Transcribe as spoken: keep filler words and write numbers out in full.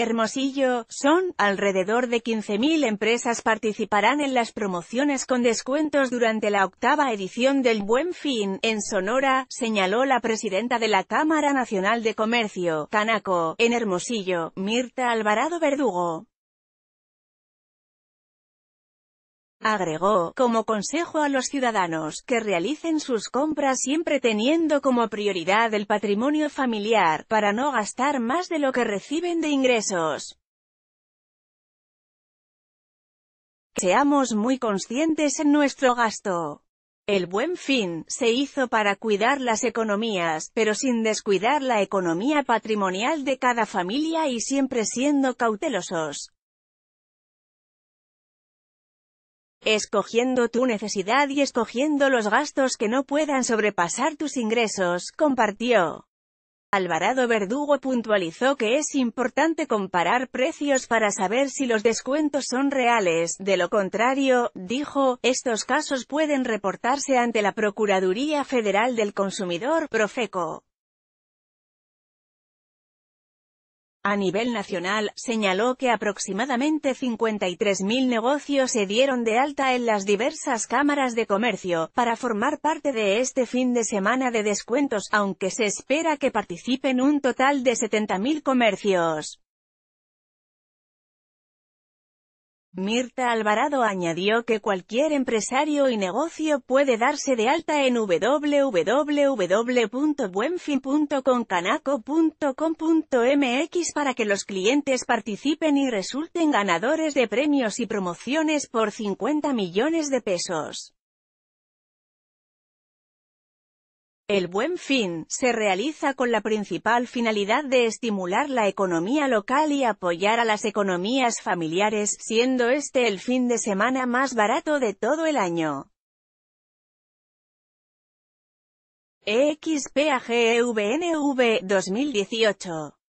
Hermosillo, son, alrededor de quince mil empresas participarán en las promociones con descuentos durante la octava edición del Buen Fin, en Sonora, señaló la presidenta de la Cámara Nacional de Comercio, Canaco, en Hermosillo, Mirtha Alvarado Verdugo. Agregó, como consejo a los ciudadanos, que realicen sus compras siempre teniendo como prioridad el patrimonio familiar, para no gastar más de lo que reciben de ingresos. Seamos muy conscientes en nuestro gasto. El Buen Fin se hizo para cuidar las economías, pero sin descuidar la economía patrimonial de cada familia y siempre siendo cautelosos. Escogiendo tu necesidad y escogiendo los gastos que no puedan sobrepasar tus ingresos, compartió. Alvarado Verdugo puntualizó que es importante comparar precios para saber si los descuentos son reales, de lo contrario, dijo, estos casos pueden reportarse ante la Procuraduría Federal del Consumidor, Profeco. A nivel nacional, señaló que aproximadamente cincuenta y tres mil negocios se dieron de alta en las diversas cámaras de comercio, para formar parte de este fin de semana de descuentos, aunque se espera que participen un total de setenta mil comercios. Mirtha Alvarado añadió que cualquier empresario y negocio puede darse de alta en w w w punto buen fin punto canaco punto com punto m x para que los clientes participen y resulten ganadores de premios y promociones por cincuenta millones de pesos. El Buen Fin se realiza con la principal finalidad de estimular la economía local y apoyar a las economías familiares, siendo este el fin de semana más barato de todo el año. equis pe a ge e uve ene uve, dos mil dieciocho.